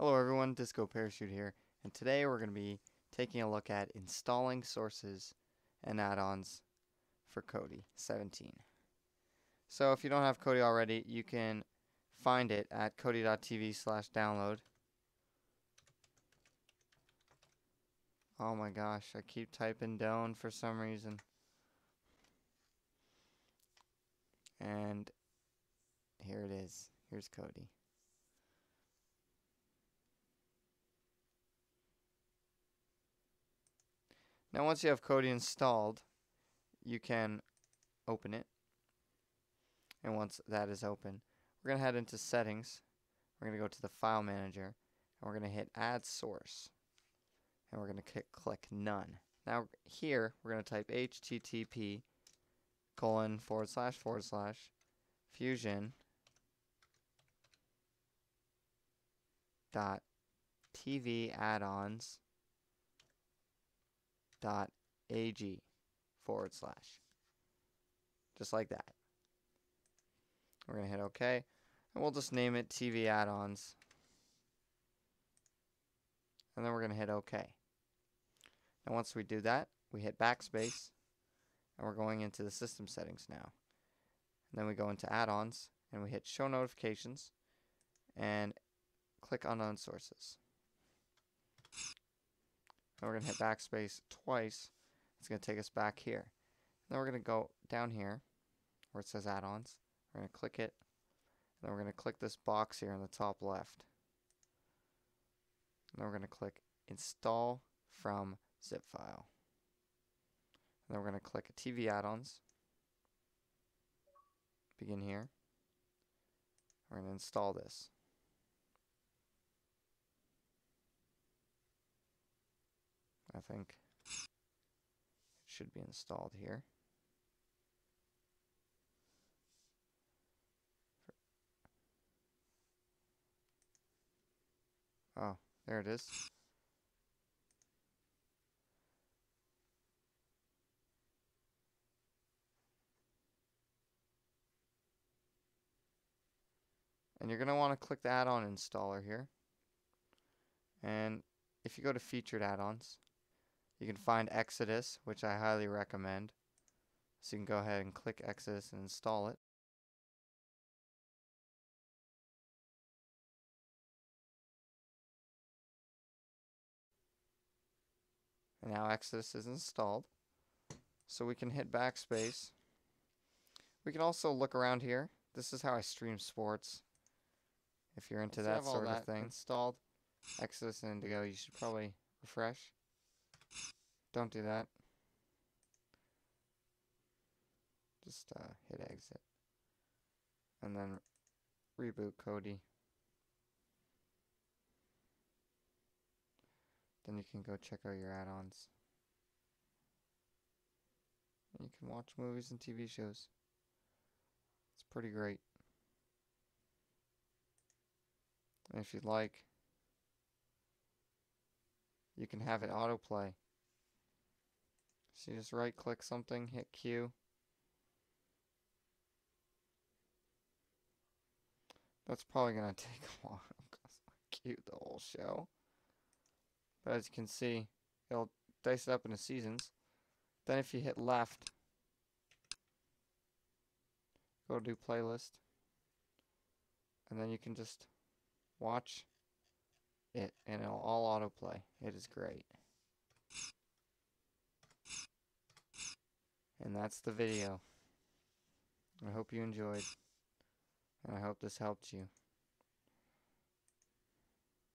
Hello everyone, Disco Parachute here, and today we're going to be taking a look at installing sources and add-ons for Kodi 17. So if you don't have Kodi already, you can find it at kodi.tv/download. Oh my gosh, I keep typing down for some reason. And here it is. Here's Kodi. Now once you have Kodi installed, you can open it. And once that is open, we're going to head into settings. We're going to go to the file manager, and we're going to hit add source. And we're going to click none. Now here, we're going to type http:// fusion.tvaddons.ag /. Just like that. We're going to hit OK, and we'll just name it TV add-ons. And then we're going to hit OK. And once we do that, we hit backspace, and we're going into the system settings now. And then we go into add-ons, and we hit show notifications, and click unknown sources. And we're going to hit backspace twice. It's going to take us back here. And then we're going to go down here where it says add-ons. We're going to click it. And then we're going to click this box here in the top left. And then we're going to click install from zip file. And then we're going to click TV add-ons. Begin here. We're going to install this. I think it should be installed here. Oh, there it is. And you're going to want to click the add-on installer here. And if you go to featured add-ons, you can find Exodus, which I highly recommend. So you can go ahead and click Exodus and install it. And now Exodus is installed. So we can hit backspace. We can also look around here. This is how I stream sports. If you're into that sort of thing. Installed Exodus and Indigo, you should probably refresh. Don't do that. Just hit exit. And then reboot Kodi. Then you can go check out your add-ons. You can watch movies and TV shows. It's pretty great. And if you'd like, you can have it autoplay. So you just right click something, hit Q. That's probably going to take a while because I queued the whole show. But as you can see, it'll dice it up into seasons. Then if you hit left, go to playlist. And then you can just watch it and it'll all autoplay. It is great. And that's the video. I hope you enjoyed, and I hope this helped you.